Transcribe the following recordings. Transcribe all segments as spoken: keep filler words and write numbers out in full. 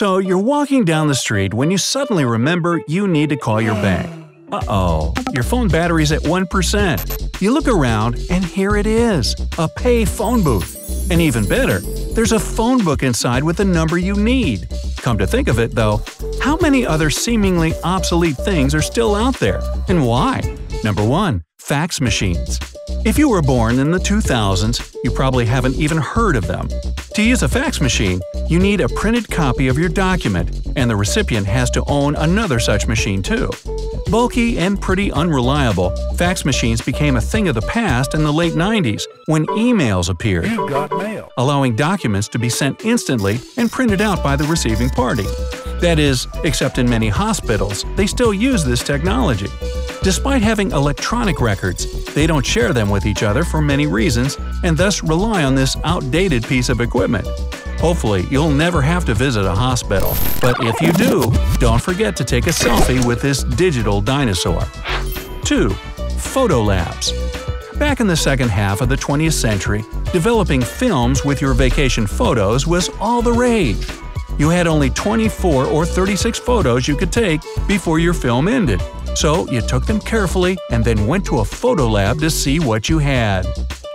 So you're walking down the street when you suddenly remember you need to call your bank. Uh-oh, your phone battery's at one percent. You look around and here it is, a pay phone booth. And even better, there's a phone book inside with the number you need. Come to think of it, though, how many other seemingly obsolete things are still out there, and why? Number one. Fax machines. If you were born in the two thousands, you probably haven't even heard of them. To use a fax machine, you need a printed copy of your document, and the recipient has to own another such machine too. Bulky and pretty unreliable, fax machines became a thing of the past in the late nineties when emails appeared, you got mail, allowing documents to be sent instantly and printed out by the receiving party. That is, except in many hospitals, they still use this technology. Despite having electronic records, they don't share them with each other for many reasons and thus rely on this outdated piece of equipment. Hopefully, you'll never have to visit a hospital, but if you do, don't forget to take a selfie with this digital dinosaur. Two. Photo labs. Back in the second half of the twentieth century, developing films with your vacation photos was all the rage. You had only twenty-four or thirty-six photos you could take before your film ended, so you took them carefully and then went to a photo lab to see what you had.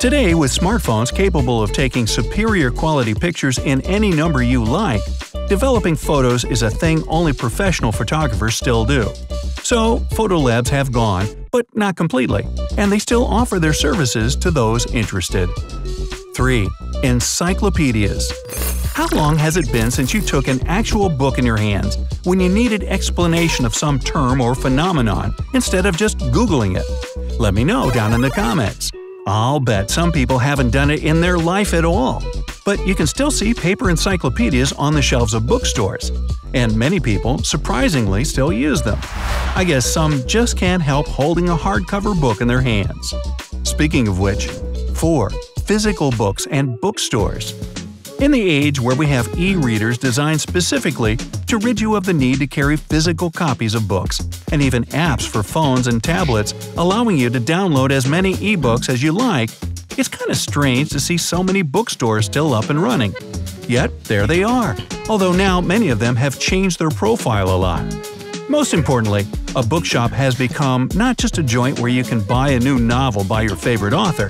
Today, with smartphones capable of taking superior quality pictures in any number you like, developing photos is a thing only professional photographers still do. So, photo labs have gone, but not completely, and they still offer their services to those interested. Three. Encyclopedias. How long has it been since you took an actual book in your hands when you needed explanation of some term or phenomenon instead of just Googling it? Let me know down in the comments. I'll bet some people haven't done it in their life at all. But you can still see paper encyclopedias on the shelves of bookstores. And many people, surprisingly, still use them. I guess some just can't help holding a hardcover book in their hands. Speaking of which, four. Physical books and bookstores. In the age where we have e-readers designed specifically to rid you of the need to carry physical copies of books, and even apps for phones and tablets allowing you to download as many e-books as you like, it's kind of strange to see so many bookstores still up and running. Yet, there they are, although now many of them have changed their profile a lot. Most importantly, a bookshop has become not just a joint where you can buy a new novel by your favorite author,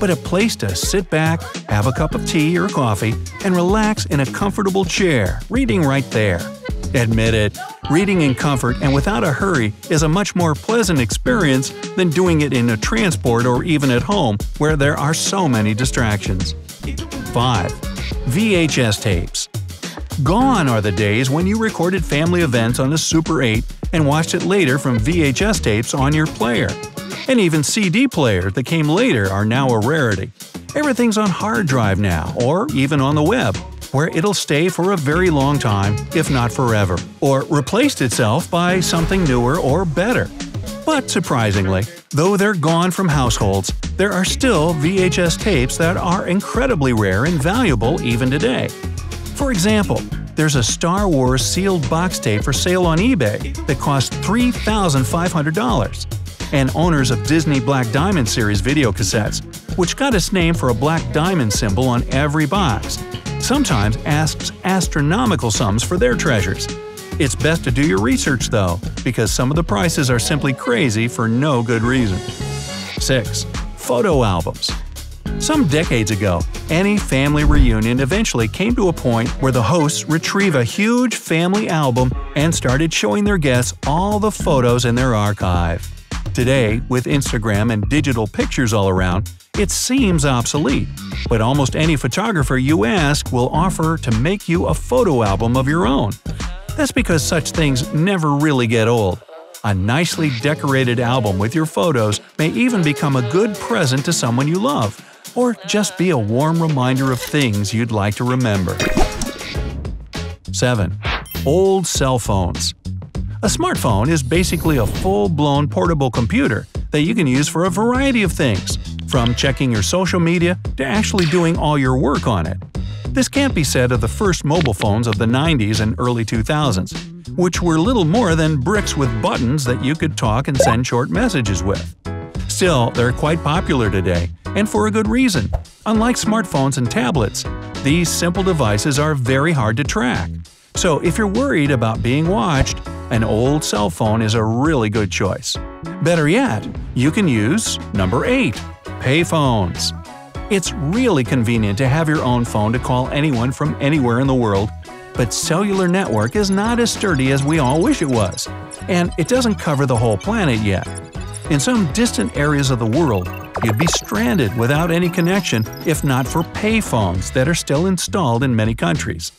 but a place to sit back, have a cup of tea or coffee, and relax in a comfortable chair, reading right there. Admit it, reading in comfort and without a hurry is a much more pleasant experience than doing it in a transport or even at home where there are so many distractions. Five. V H S tapes. Gone are the days when you recorded family events on a Super eight and watched it later from V H S tapes on your player. And even C D players that came later are now a rarity. Everything's on hard drive now, or even on the web, where it'll stay for a very long time, if not forever, or replaced itself by something newer or better. But surprisingly, though they're gone from households, there are still V H S tapes that are incredibly rare and valuable even today. For example, there's a Star Wars sealed box tape for sale on eBay that costs three thousand five hundred dollars, and owners of Disney Black Diamond series video cassettes, which got its name for a black diamond symbol on every box, sometimes asks astronomical sums for their treasures. It's best to do your research though, because some of the prices are simply crazy for no good reason. Six. Photo albums. Some decades ago, any family reunion eventually came to a point where the hosts retrieve a huge family album and started showing their guests all the photos in their archive. Today, with Instagram and digital pictures all around, it seems obsolete, but almost any photographer you ask will offer to make you a photo album of your own. That's because such things never really get old. A nicely decorated album with your photos may even become a good present to someone you love, or just be a warm reminder of things you'd like to remember. Seven. Old cell phones. A smartphone is basically a full-blown portable computer that you can use for a variety of things, from checking your social media to actually doing all your work on it. This can't be said of the first mobile phones of the nineties and early two thousands. Which were little more than bricks with buttons that you could talk and send short messages with. Still, they're quite popular today, and for a good reason. Unlike smartphones and tablets, these simple devices are very hard to track. So if you're worried about being watched, an old cell phone is a really good choice. Better yet, you can use number eight. Payphones. It's really convenient to have your own phone to call anyone from anywhere in the world, but cellular network is not as sturdy as we all wish it was, and it doesn't cover the whole planet yet. In some distant areas of the world, you'd be stranded without any connection if not for payphones that are still installed in many countries.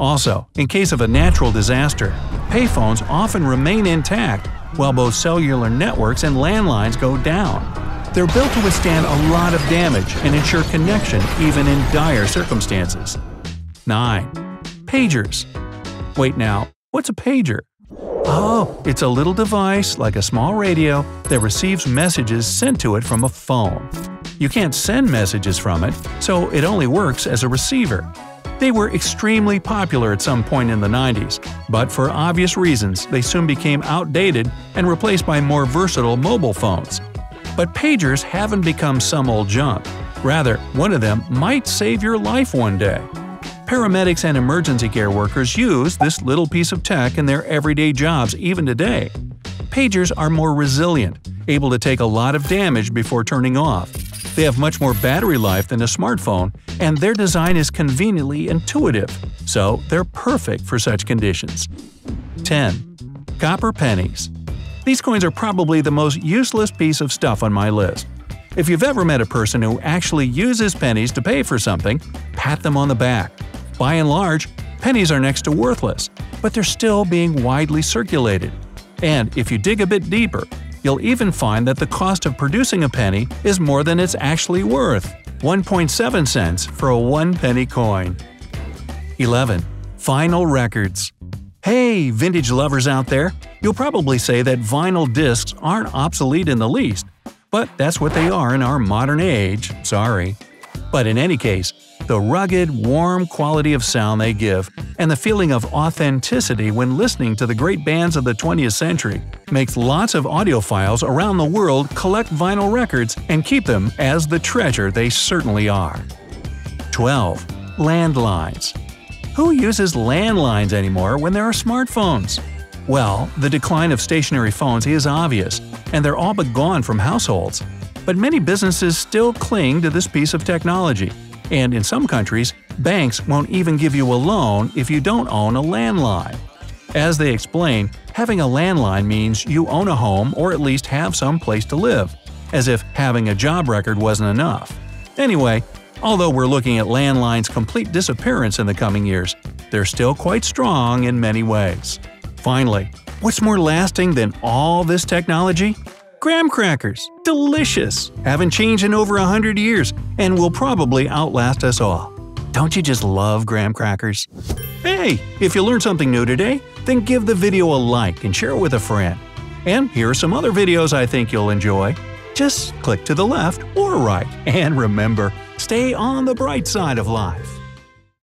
Also, in case of a natural disaster, payphones often remain intact while both cellular networks and landlines go down. They're built to withstand a lot of damage and ensure connection even in dire circumstances. nine. Pagers. Wait now, what's a pager? Oh, it's a little device, like a small radio, that receives messages sent to it from a phone. You can't send messages from it, so it only works as a receiver. They were extremely popular at some point in the nineties, but for obvious reasons they soon became outdated and replaced by more versatile mobile phones. But pagers haven't become some old junk. Rather, one of them might save your life one day. Paramedics and emergency care workers use this little piece of tech in their everyday jobs even today. Pagers are more resilient, able to take a lot of damage before turning off. They have much more battery life than a smartphone, and their design is conveniently intuitive, so they're perfect for such conditions. ten. Copper pennies. These coins are probably the most useless piece of stuff on my list. If you've ever met a person who actually uses pennies to pay for something, pat them on the back. By and large, pennies are next to worthless, but they're still being widely circulated. And if you dig a bit deeper, you'll even find that the cost of producing a penny is more than it's actually worth – one point seven cents for a one-penny coin. eleven. Vinyl records. Hey, vintage lovers out there! You'll probably say that vinyl discs aren't obsolete in the least, but that's what they are in our modern age, sorry. But in any case, the rugged, warm quality of sound they give and the feeling of authenticity when listening to the great bands of the twentieth century makes lots of audiophiles around the world collect vinyl records and keep them as the treasure they certainly are. twelve. Landlines. Who uses landlines anymore when there are smartphones? Well, the decline of stationary phones is obvious, and they're all but gone from households. But many businesses still cling to this piece of technology, and in some countries, banks won't even give you a loan if you don't own a landline. As they explain, having a landline means you own a home or at least have some place to live, as if having a job record wasn't enough. Anyway, although we're looking at landlines' complete disappearance in the coming years, they're still quite strong in many ways. Finally, what's more lasting than all this technology? Graham crackers! Delicious! Haven't changed in over a hundred years and will probably outlast us all. Don't you just love graham crackers? Hey, if you learned something new today, then give the video a like and share it with a friend. And here are some other videos I think you'll enjoy. Just click to the left or right, and remember, stay on the bright side of life.